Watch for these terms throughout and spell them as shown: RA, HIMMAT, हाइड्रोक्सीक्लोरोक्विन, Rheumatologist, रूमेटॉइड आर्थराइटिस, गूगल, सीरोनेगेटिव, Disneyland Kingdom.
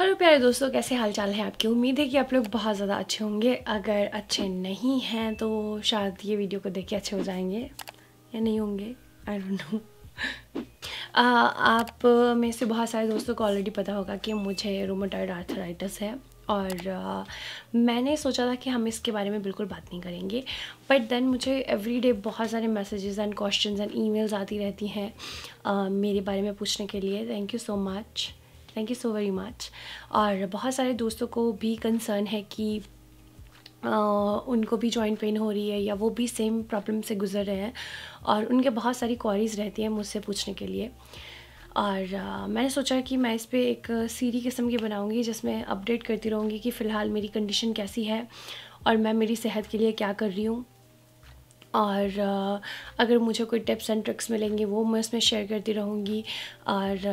Hello प्यारे दोस्तों, कैसे हालचाल है आपकी। उम्मीद है कि आप लोग बहुत ज़्यादा अच्छे होंगे। अगर अच्छे नहीं हैं तो शायद ये वीडियो को देख के अच्छे हो जाएंगे या नहीं होंगे, आई डोंट नो। आप में से बहुत सारे दोस्तों को ऑलरेडी पता होगा कि मुझे रूमेटॉइड आर्थराइटिस है और मैंने सोचा था कि हम इसके बारे में बिल्कुल बात नहीं करेंगे, बट देन मुझे एवरीडे बहुत सारे messages and questions and emails आती रहती हैं मेरे बारे में पूछने के लिए। Thank you so very much. और बहुत सारे दोस्तों को भी कंसर्न है कि उनको भी जॉइंट पेन हो रही है या वो भी सेम प्रॉब्लम से गुजर रहे हैं और उनके बहुत सारी क्वेरीज रहती हैं मुझसे पूछने के लिए। और मैंने सोचा कि मैं इस पर एक सीरीज किस्म की बनाऊंगी जिसमें अपडेट करती रहूँगी कि फ़िलहाल मेरी कंडीशन कैसी है और मैं मेरी सेहत के लिए क्या कर रही हूँ। और अगर मुझे कोई टिप्स एंड ट्रिक्स मिलेंगे वो मैं उसमें शेयर करती रहूँगी। और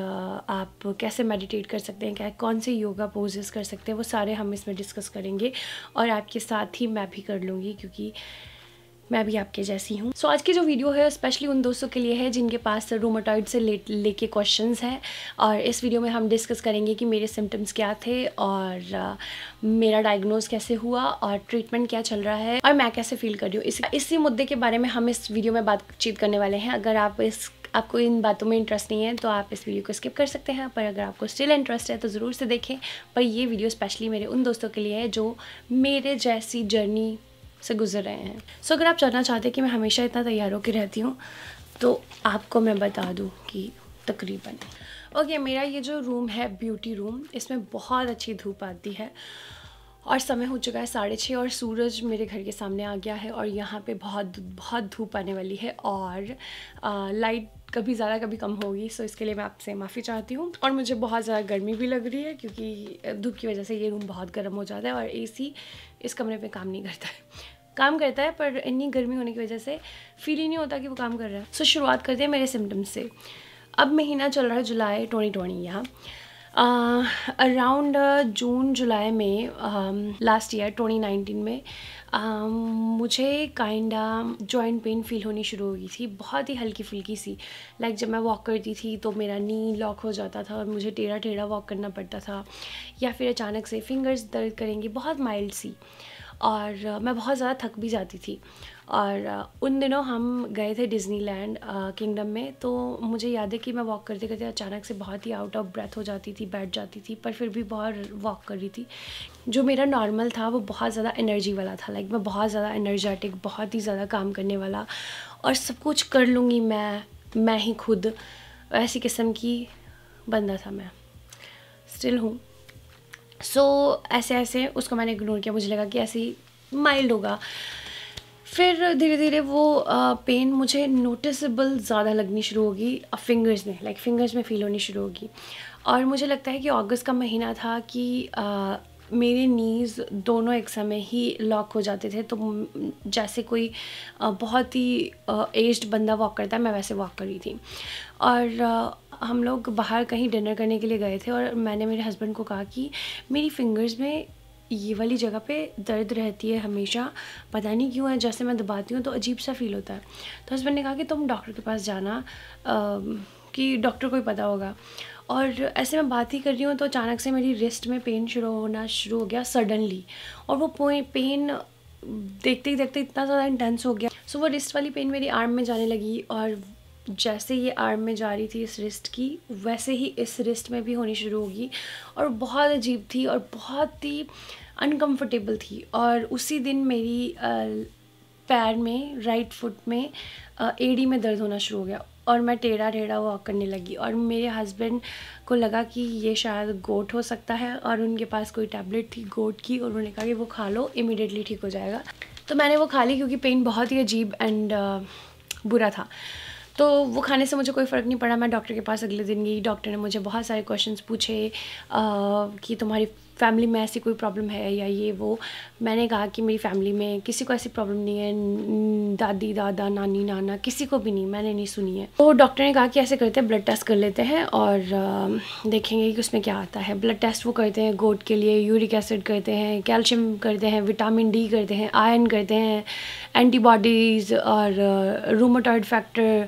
आप कैसे मेडिटेट कर सकते हैं, क्या कौन से योगा पोजेस कर सकते हैं, वो सारे हम इसमें डिस्कस करेंगे और आपके साथ ही मैं भी कर लूँगी क्योंकि मैं भी आपके जैसी हूँ। सो आज की जो वीडियो है स्पेशली उन दोस्तों के लिए है जिनके पास रूमेटॉइड से लेके क्वेश्चंस हैं। और इस वीडियो में हम डिस्कस करेंगे कि मेरे सिम्टम्स क्या थे और मेरा डायग्नोज कैसे हुआ और ट्रीटमेंट क्या चल रहा है और मैं कैसे फील कर रही हूँ। इसी मुद्दे के बारे में हम इस वीडियो में बातचीत करने वाले हैं। अगर आपको इन बातों में इंटरेस्ट नहीं है तो आप इस वीडियो को स्किप कर सकते हैं, पर अगर आपको स्टिल इंटरेस्ट है तो ज़रूर से देखें। पर ये वीडियो स्पेशली मेरे उन दोस्तों के लिए है जो मेरे जैसी जर्नी से गुजर रहे हैं। सो अगर आप जानना चाहते हैं कि मैं हमेशा इतना तैयार होकर रहती हूँ तो आपको मैं बता दूँ कि तकरीबन ओके, मेरा ये जो रूम है ब्यूटी रूम, इसमें बहुत अच्छी धूप आती है और समय हो चुका है 6:30 और सूरज मेरे घर के सामने आ गया है और यहाँ पे बहुत धूप आने वाली है और लाइट कभी ज़्यादा कभी कम होगी। सो इसके लिए मैं आपसे माफ़ी चाहती हूँ। और मुझे बहुत ज़्यादा गर्मी भी लग रही है क्योंकि धूप की वजह से ये रूम बहुत गर्म हो जाता है और AC इस कमरे में काम नहीं करता है, काम करता है पर इतनी गर्मी होने की वजह से फील ही नहीं होता कि वो काम कर रहा है। सो शुरुआत करते हैं मेरे सिम्टम्स से। अब महीना चल रहा है जुलाई 2020। यहाँ अराउंड जून जुलाई में लास्ट ईयर 2019 में मुझे काइंडा जॉइंट पेन फील होनी शुरू हो गई थी, बहुत ही हल्की फुल्की सी। लाइक जब मैं वॉक करती थी तो मेरा नी लॉक हो जाता था और मुझे टेढ़ा टेढ़ा वॉक करना पड़ता था या फिर अचानक से फिंगर्स दर्द करेंगी, बहुत माइल्ड सी। और मैं बहुत ज़्यादा थक भी जाती थी। और उन दिनों हम गए थे डिज्नीलैंड किंगडम में, तो मुझे याद है कि मैं वॉक करते करते अचानक से बहुत ही आउट ऑफ ब्रेथ हो जाती थी, बैठ जाती थी, पर फिर भी बहुत वॉक कर रही थी। जो मेरा नॉर्मल था वो बहुत ज़्यादा एनर्जी वाला था। लाइक मैं बहुत ज़्यादा एनर्जेटिक, बहुत ही ज़्यादा काम करने वाला और सब कुछ कर लूँगी मैं ही खुद, ऐसी किस्म की बंदा था मैं, स्टिल हूँ। सो ऐसे उसको मैंने इग्नोर किया, मुझे लगा कि ऐसे ही माइल्ड होगा। फिर धीरे धीरे वो पेन मुझे नोटिसेबल ज़्यादा लगनी शुरू होगी फिंगर्स में, लाइक फिंगर्स में फ़ील होनी शुरू होगी। और मुझे लगता है कि अगस्त का महीना था कि मेरे नीज़ दोनों एक समय ही लॉक हो जाते थे, तो जैसे कोई बहुत ही एज्ड बंदा वॉक करता है मैं वैसे वॉक कर रही थी। और हम लोग बाहर कहीं डिनर करने के लिए गए थे और मैंने मेरे हस्बैंड को कहा कि मेरी फिंगर्स में ये वाली जगह पे दर्द रहती है हमेशा, पता नहीं क्यों है, जैसे मैं दबाती हूँ तो अजीब सा फील होता है। तो हस्बैंड ने कहा कि तुम डॉक्टर के पास जाना कि डॉक्टर को ही पता होगा। और ऐसे मैं बात ही कर रही हूँ तो अचानक से मेरी रिस्ट में पेन शुरू हो गया सडनली। और वो पेन देखते ही देखते इतना ज़्यादा इंटेंस हो गया। सो वो रिस्ट वाली पेन मेरी आर्म में जाने लगी और जैसे ये आर्म में जा रही थी इस रिस्ट की, वैसे ही इस रिस्ट में भी होनी शुरू होगी। और बहुत अजीब थी और बहुत ही अनकंफर्टेबल थी। और उसी दिन मेरी पैर में, राइट फुट में, एड़ी में दर्द होना शुरू हो गया और मैं टेढ़ा टेढ़ा वॉक करने लगी। और मेरे हस्बैंड को लगा कि ये शायद गोट हो सकता है और उनके पास कोई टैबलेट थी गोट की और उन्होंने कहा कि वो खा लो, इमीडिएटली ठीक हो जाएगा। तो मैंने वो खा ली क्योंकि पेन बहुत ही अजीब एंड बुरा था। तो वो खाने से मुझे कोई फ़र्क नहीं पड़ा। मैं डॉक्टर के पास अगले दिन गई, डॉक्टर ने मुझे बहुत सारे क्वेश्चंस पूछे कि तुम्हारी फैमिली में ऐसी कोई प्रॉब्लम है या ये वो। मैंने कहा कि मेरी फैमिली में किसी को ऐसी प्रॉब्लम नहीं है, दादी दादा नानी नाना किसी को भी नहीं, मैंने नहीं सुनी है। तो डॉक्टर ने कहा कि ऐसे करते हैं, ब्लड टेस्ट कर लेते हैं और देखेंगे कि उसमें क्या आता है। ब्लड टेस्ट वो करते हैं गोट के लिए, यूरिक एसिड करते हैं, कैल्शियम करते हैं, विटामिन D करते हैं, आयरन करते हैं, एंटीबॉडीज़ और रूमेटॉइड फैक्टर,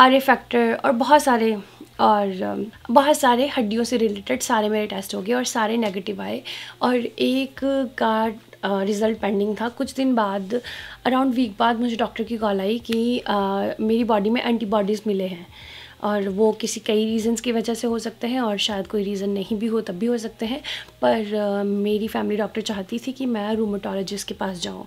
RA फैक्टर और बहुत सारे और बहुत सारे हड्डियों से रिलेटेड सारे मेरे टेस्ट हो गए और सारे नेगेटिव आए। और एक का रिज़ल्ट पेंडिंग था। कुछ दिन बाद अराउंड वीक बाद मुझे डॉक्टर की कॉल आई कि मेरी बॉडी में एंटीबॉडीज़ मिले हैं और वो कई रीज़न्स की वजह से हो सकते हैं और शायद कोई रीज़न नहीं भी हो तब भी हो सकते हैं। पर मेरी फैमिली डॉक्टर चाहती थी कि मैं रूमेटोलॉजिस्ट के पास जाऊं।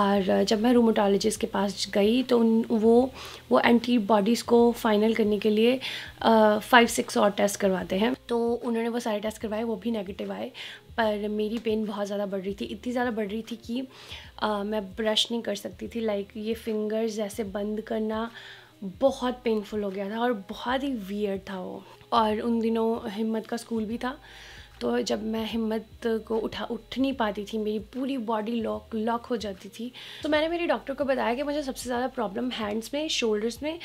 और जब मैं रूमेटोलॉजिस्ट के पास गई तो वो एंटीबॉडीज़ को फाइनल करने के लिए 5-6 और टेस्ट करवाते हैं। तो उन्होंने वो सारे टेस्ट करवाए, वो भी नेगेटिव आए। पर मेरी पेन बहुत ज़्यादा बढ़ रही थी, इतनी ज़्यादा बढ़ रही थी कि मैं ब्रश नहीं कर सकती थी। लाइक ये फिंगर्स ऐसे बंद करना बहुत पेनफुल हो गया था और बहुत ही वियर्ड था वो। और उन दिनों हिम्मत का स्कूल भी था, तो जब मैं हिम्मत को उठ नहीं पाती थी, मेरी पूरी बॉडी लॉक हो जाती थी। तो मैंने मेरी डॉक्टर को बताया कि मुझे सबसे ज़्यादा प्रॉब्लम हैंड्स में, शोल्डर्स में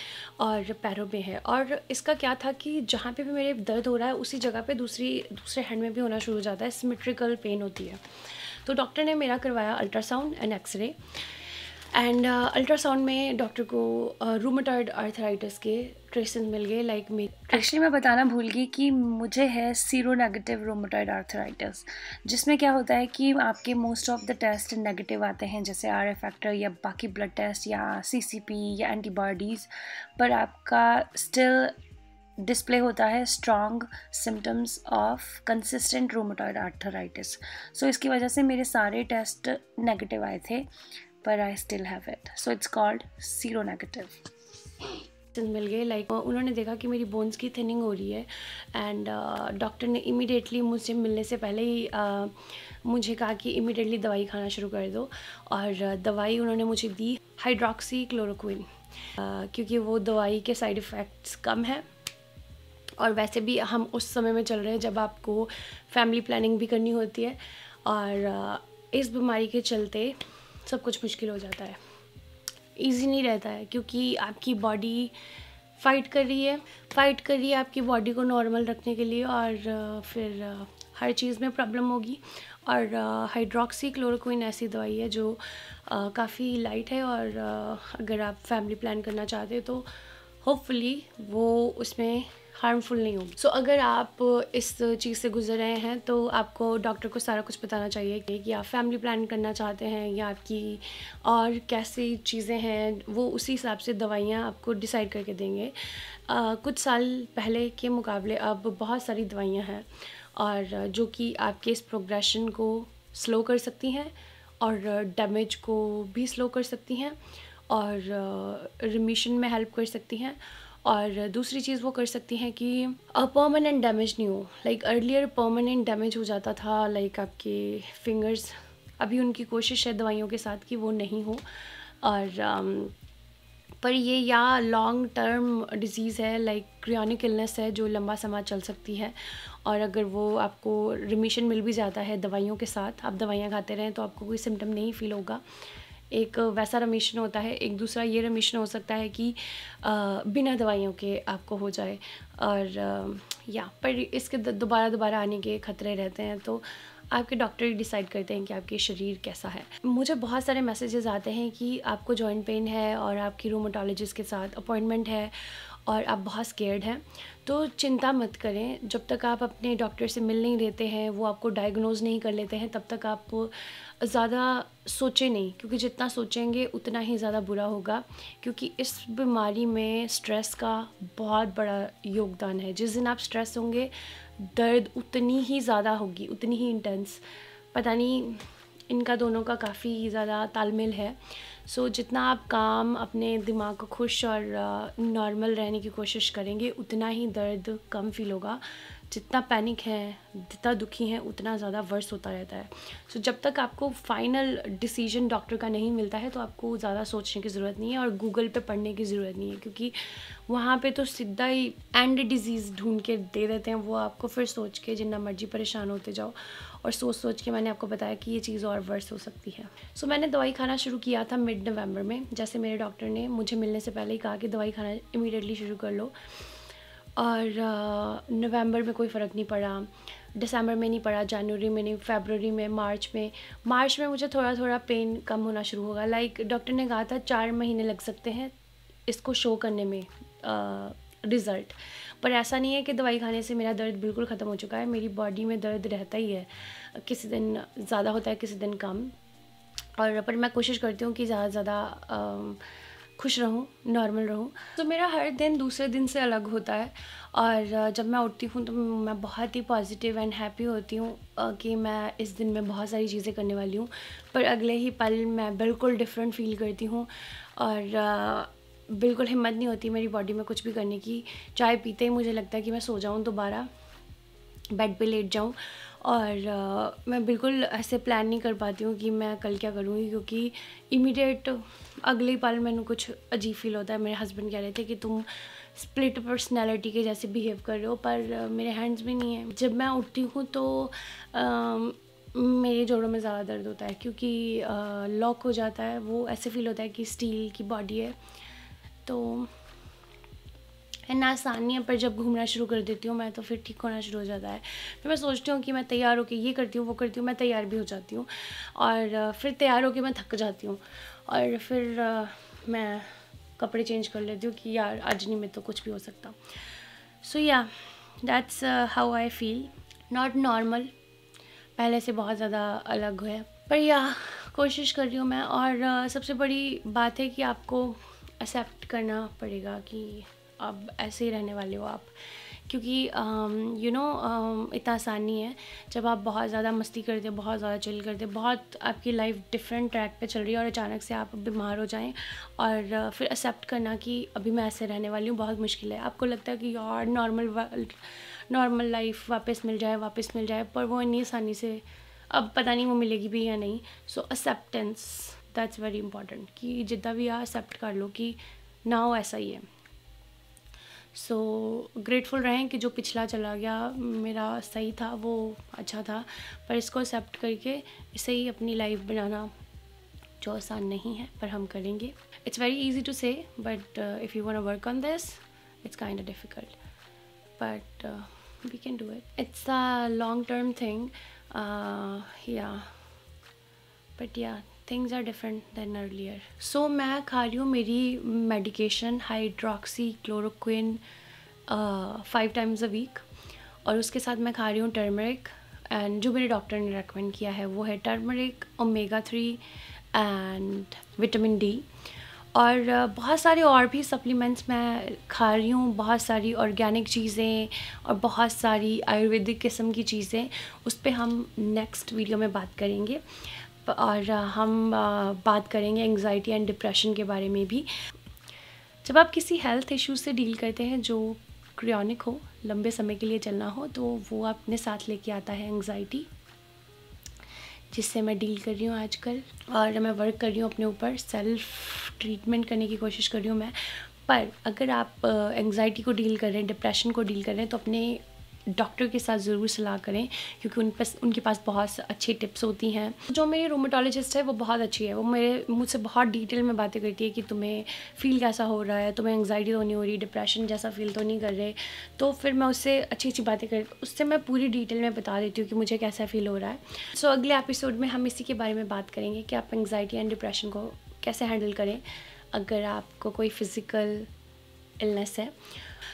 और पैरों में है। और इसका क्या था कि जहाँ पे भी मेरे दर्द हो रहा है उसी जगह पे दूसरे हैंड में भी होना शुरू हो जाता है, सिमेट्रिकल पेन होती है। तो डॉक्टर ने मेरा करवाया ultrasound and x ray. And ultrasound में डॉक्टर को रूमेटॉइड आर्थराइटिस के ट्रेसेस मिल गए। लाइक मे एक्चुअली मैं बताना भूल गई कि मुझे है सीरोनेगेटिव रूमेटॉइड आर्थराइटिस, जिसमें क्या होता है कि आपके most of the test negative आते हैं, जैसे आरए फैक्टर या बाकी ब्लड टेस्ट या सीसीपी या एंटीबॉडीज़। पर आपका स्टिल डिस्प्ले होता है strong symptoms of consistent रूमेटॉइड आर्थराइटिस। So इसकी वजह से मेरे सारे टेस्ट नेगेटिव आए थे, पर I still have it, so it's called सीरोनेगेटिव। मिल गए। लाइक उन्होंने देखा कि मेरी बोन्स की थिनिंग हो रही है। एंड डॉक्टर ने इमीडिएटली मुझसे मिलने से पहले ही मुझे कहा कि इमीडिएटली दवाई खाना शुरू कर दो। और दवाई उन्होंने मुझे दी हाइड्रोक्सीक्लोरोक्विन, क्योंकि वो दवाई के साइड इफ़ेक्ट्स कम हैं। और वैसे भी हम उस समय में चल रहे हैं जब आपको फैमिली प्लानिंग भी करनी होती है, और इस बीमारी के चलते सब कुछ मुश्किल हो जाता है, इजी नहीं रहता है, क्योंकि आपकी बॉडी फाइट कर रही है आपकी बॉडी को नॉर्मल रखने के लिए। और फिर हर चीज़ में प्रॉब्लम होगी। और हाइड्रोक्सीक्लोरोक्विन ऐसी दवाई है जो काफ़ी लाइट है, और अगर आप फैमिली प्लान करना चाहते हो तो होपफुली वो उसमें हार्मफुल नहीं होगी। सो अगर आप इस चीज़ से गुजर रहे हैं तो आपको डॉक्टर को सारा कुछ बताना चाहिए कि आप फैमिली प्लान करना चाहते हैं या आपकी और कैसी चीज़ें हैं, वो उसी हिसाब से दवाइयाँ आपको डिसाइड करके देंगे। कुछ साल पहले के मुकाबले अब बहुत सारी दवाइयाँ हैं और जो कि आपके इस प्रोग्रेशन को स्लो कर सकती हैं और डैमेज को भी स्लो कर सकती हैं और रिमिशन में हेल्प कर सकती हैं। और दूसरी चीज़ वो कर सकती हैं कि परमानेंट डैमेज नहीं हो। लाइक अर्लियर परमानेंट डैमेज हो जाता था, लाइक आपके फिंगर्स। अभी उनकी कोशिश है दवाइयों के साथ कि वो नहीं हो। और पर ये या लॉन्ग टर्म डिजीज़ है, लाइक क्रॉनिक इलनेस है जो लंबा समय चल सकती है। और अगर वो आपको रिमिशन मिल भी जाता है दवाइयों के साथ, आप दवाइयाँ खाते रहें तो आपको कोई सिम्टम नहीं फील होगा। एक वैसा रिमिशन होता है, एक दूसरा ये रिमिशन हो सकता है कि बिना दवाइयों के आपको हो जाए। और या पर इसके दोबारा आने के खतरे रहते हैं, तो आपके डॉक्टर ही डिसाइड करते हैं कि आपके शरीर कैसा है। मुझे बहुत सारे मैसेजेस आते हैं कि आपको जॉइंट पेन है और आपकी रूमेटोलॉजिस्ट के साथ अपॉइंटमेंट है और आप बहुत स्केर्ड हैं। तो चिंता मत करें, जब तक आप अपने डॉक्टर से मिल नहीं लेते हैं, वो आपको डायग्नोज नहीं कर लेते हैं, तब तक आप ज़्यादा सोचें नहीं, क्योंकि जितना सोचेंगे उतना ही ज़्यादा बुरा होगा। क्योंकि इस बीमारी में स्ट्रेस का बहुत बड़ा योगदान है। जिस दिन आप स्ट्रेस होंगे, दर्द उतनी ही ज़्यादा होगी, उतनी ही इंटेंस। पता नहीं, इनका दोनों का काफ़ी ज़्यादा तालमेल है। सो जितना आप काम, अपने दिमाग को खुश और नॉर्मल रहने की कोशिश करेंगे, उतना ही दर्द कम फील होगा। जितना पैनिक है, जितना दुखी है, उतना ज़्यादा वर्स होता रहता है। सो जब तक आपको फाइनल डिसीजन डॉक्टर का नहीं मिलता है तो आपको ज़्यादा सोचने की ज़रूरत नहीं है और गूगल पे पढ़ने की ज़रूरत नहीं है, क्योंकि वहाँ पे तो सीधा ही एंड डिजीज़ ढूंढ के दे देते हैं। वो आपको फिर सोच के जितना मर्जी परेशान होते जाओ, और सोच के मैंने आपको बताया कि ये चीज़ और वर्स हो सकती है। सो मैंने दवाई खाना शुरू किया था मिड-नवंबर में, जैसे मेरे डॉक्टर ने मुझे मिलने से पहले ही कहा कि दवाई खाना इमीडिएटली शुरू कर लो। और नवंबर में कोई फ़र्क नहीं पड़ा, दिसंबर में नहीं पड़ा, जनवरी में नहीं, फरवरी में, मार्च में मुझे थोड़ा थोड़ा पेन कम होना शुरू होगा। लाइक डॉक्टर ने कहा था 4 महीने लग सकते हैं इसको शो करने में, रिज़ल्ट। पर ऐसा नहीं है कि दवाई खाने से मेरा दर्द बिल्कुल ख़त्म हो चुका है, मेरी बॉडी में दर्द रहता ही है, किसी दिन ज़्यादा होता है किसी दिन कम। और पर मैं कोशिश करती हूँ कि ज़्यादा से ज़्यादा खुश रहूँ, नॉर्मल रहूँ। तो मेरा हर दिन दूसरे दिन से अलग होता है और जब मैं उठती हूँ तो मैं बहुत ही पॉजिटिव एंड हैप्पी होती हूँ कि मैं इस दिन में बहुत सारी चीज़ें करने वाली हूँ, पर अगले ही पल मैं बिल्कुल डिफरेंट फील करती हूँ और बिल्कुल हिम्मत नहीं होती मेरी बॉडी में कुछ भी करने की। चाय पीते ही मुझे लगता है कि मैं सो जाऊँ, दोबारा बेड पे लेट जाऊँ और मैं बिल्कुल ऐसे प्लान नहीं कर पाती हूँ कि मैं कल क्या करूँगी, क्योंकि इमीडिएट अगले पल मैंने कुछ अजीब फील होता है। मेरे हस्बैंड कह रहे थे कि तुम स्प्लिट पर्सनैलिटी के जैसे बिहेव कर रहे हो, पर मेरे हैंड्स में नहीं है। जब मैं उठती हूँ तो मेरे जोड़ों में ज़्यादा दर्द होता है क्योंकि लॉक हो जाता है, वो ऐसे फील होता है कि स्टील की बॉडी है। तो ना आसान नहीं है, पर जब घूमना शुरू कर देती हूँ मैं तो फिर ठीक होना शुरू हो जाता है। फिर मैं सोचती हूँ कि मैं तैयार होकर ये करती हूँ वो करती हूँ, मैं तैयार भी हो जाती हूँ और फिर तैयार होकर मैं थक जाती हूँ और फिर मैं कपड़े चेंज कर लेती हूँ कि यार आज नहीं, मैं तो कुछ भी हो सकता। So yeah that's how I feel, not normal, पहले से बहुत ज़्यादा अलग है, पर या कोशिश कर रही हूँ मैं। और सबसे बड़ी बात है कि आपको एक्सेप्ट करना पड़ेगा कि अब ऐसे ही रहने वाले हो आप, क्योंकि यू नो इतना आसान नहीं है। जब आप बहुत ज़्यादा मस्ती करते हो, बहुत ज़्यादा चिल करते हो, बहुत आपकी लाइफ डिफरेंट ट्रैक पे चल रही है और अचानक से आप बीमार हो जाएं और फिर एक्सेप्ट करना कि अभी मैं ऐसे रहने वाली हूँ, बहुत मुश्किल है। आपको लगता है कि यार नॉर्मल लाइफ वापस मिल जाए, पर वो इतनी आसानी से अब पता नहीं वो मिलेगी भी या नहीं। So acceptance that's very important, कि जितना भी एक्सेप्ट कर लो कि ना हो, ऐसा ही है। सो ग्रेटफुल रहें कि जो पिछला चला गया मेरा सही था, वो अच्छा था, पर इसको एक्सेप्ट करके इसे ही अपनी लाइफ बनाना, जो आसान नहीं है पर हम करेंगे। It's very easy to say, but if you want to work on this it's kind of difficult, but we can do it. It's a long term thing, yeah but yeah things are different than earlier. So मैं खा रही हूँ मेरी medication हाइड्रोक्सीक्लोरोक्विन 5 times a week, और उसके साथ मैं खा रही हूँ टर्मरिक, एंड जो मेरे डॉक्टर ने रेकमेंड किया है वो है turmeric, omega 3 and vitamin D, और बहुत सारे और भी सप्लीमेंट्स मैं खा रही हूँ, बहुत सारी ऑर्गेनिक चीज़ें और बहुत सारी आयुर्वेदिक किस्म की चीज़ें। उस पर हम नेक्स्ट वीडियो में बात करेंगे, और हम बात करेंगे एंग्जाइटी एंड डिप्रेशन के बारे में भी। जब आप किसी हेल्थ इश्यूज से डील करते हैं जो क्रॉनिक हो, लंबे समय के लिए चलना हो, तो वो अपने साथ लेके आता है एंग्जाइटी, जिससे मैं डील कर रही हूँ आजकल, और मैं वर्क कर रही हूँ अपने ऊपर, सेल्फ ट्रीटमेंट करने की कोशिश कर रही हूँ मैं। पर अगर आप एंग्जाइटी को डील कर रहे हैं, डिप्रेशन को डील कर रहे हैं, तो अपने डॉक्टर के साथ ज़रूर सलाह करें, क्योंकि उनके पास बहुत अच्छी टिप्स होती हैं। जो मेरी रूमेटोलॉजिस्ट है वो बहुत अच्छी है, वो मुझसे बहुत डिटेल में बातें करती है कि तुम्हें फ़ील कैसा हो रहा है, तुम्हें एंग्जाइटी तो नहीं हो रही, डिप्रेशन जैसा फ़ील तो नहीं कर रहे। तो फिर मैं उससे अच्छी बातें कर, उससे मैं पूरी डिटेल में बता देती हूँ कि मुझे कैसा फ़ील हो रहा है। सो अगले एपिसोड में हम इसी के बारे में बात करेंगे कि आप एंग्जाइटी एंड डिप्रेशन को कैसे हैंडल करें अगर आपको कोई फिज़िकल इलनेस है।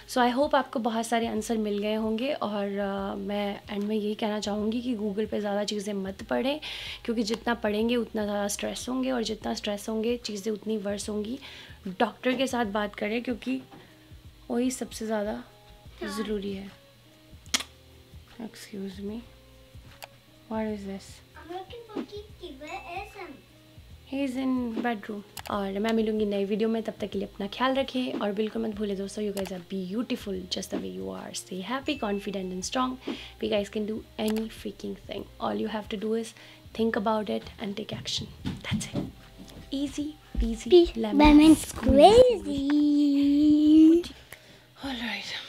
सो आई होप आपको बहुत सारे आंसर मिल गए होंगे, और मैं एंड में यही कहना चाहूँगी कि गूगल पे ज़्यादा चीज़ें मत पढ़ें, क्योंकि जितना पढ़ेंगे उतना ज़्यादा स्ट्रेस होंगे, और जितना स्ट्रेस होंगे चीज़ें उतनी वर्स होंगी। डॉक्टर के साथ बात करें, क्योंकि वही सबसे ज़्यादा ज़रूरी है। Excuse me, what is this? He is in bedroom. और मैं मिलूंगी नई वीडियो में, तब तक के लिए अपना ख्याल रखें, और बिल्कुल मत भूले दोस्तों, you guys are beautiful just the way you are. Stay happy, confident and strong. We guys can do any freaking thing. All you have to do is think about it and take action, that's it. Easy peasy lemon squeezy. Alright.